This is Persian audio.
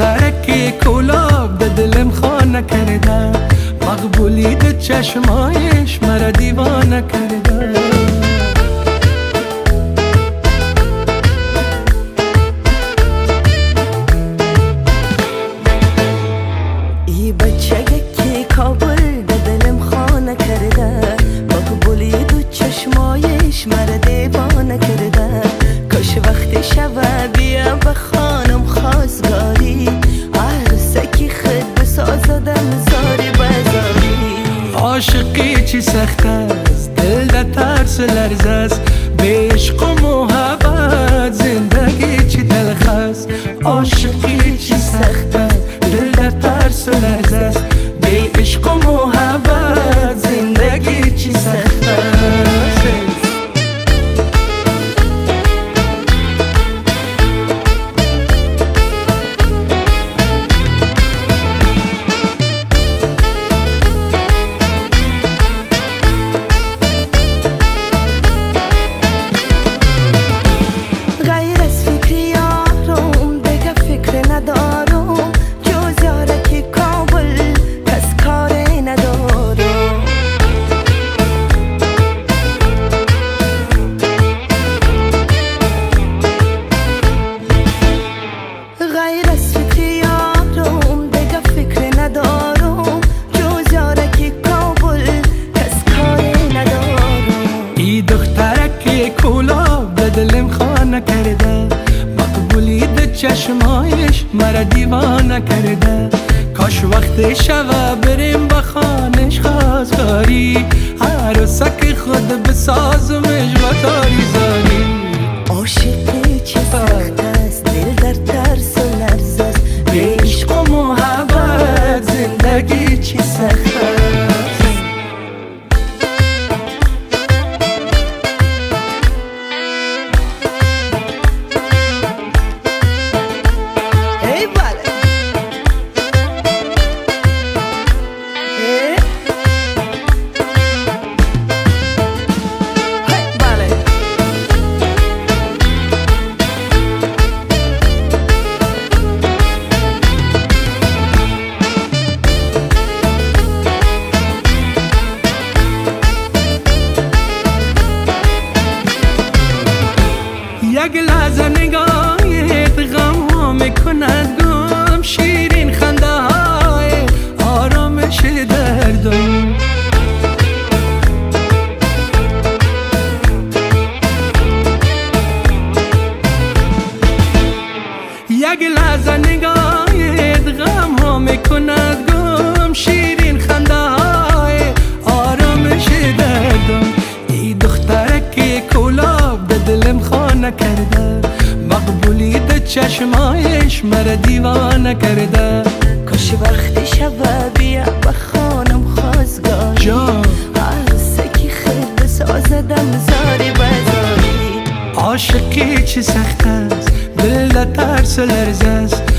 ترکی کلاب به دلم خانه کرده، مقبولی ده چشمایش مرا دیوانه کرده. ای بچه یکی کابل به دلم خانه کرده، مقبولی ده چشمایش مرا دیوانه کرده. کاش وقتی شبه بیا به خانم خواستگاری، عروسه که خود بسازدم زاری بزاری. عاشقی چی سخت است، دل ده ترس لرز است، به عشق و محبت زندگی چی تلخ است. عاشقی چی سخت است، دل ده ترس لرز است، به عشق و محبت زندگی چی سخت است. دلم خانه کرده، مقبولی ده چشمایش مرا دیوانه کرده. کاش وقت شبه بریم به خانش خواستگاری، عروسه که خود بسازمش و تاریزاری. عاشقی چی سخت است، دل در ترس و لرز است، به عشق و محبت زندگی چی سخت است. یک لحظه نگاهیت غم ها میکند گم، شیرین خنده های آرامش دردم. یک لحظه نگاهیت غم ها میکند گم، شیرین خنده های آرامش دردم. ای دخترک کلاب به دلم خانه کرده، مقبولی ده چشمایش مرا دیوانه کرده. کاش وقتی شبه بیا به خانم خواستگاری، عروسه که خود بسازدم زاری بزاری. عاشقی چی سخت است، دل ده ترس و لرز است،